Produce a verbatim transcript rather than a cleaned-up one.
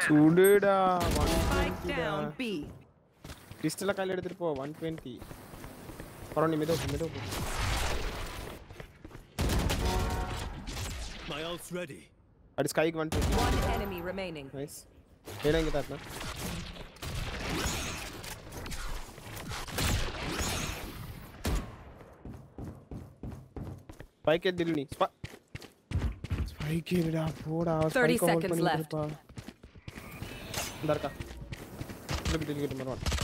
Sudeda one twenty down B crystal kaila eduthu po one twenty paroni mido mido my ult's ready at sky one twenty one enemy remaining nice helenge tatna spike edil ni spike edida poda thirty seconds left अंदर का लग दिल के मरवा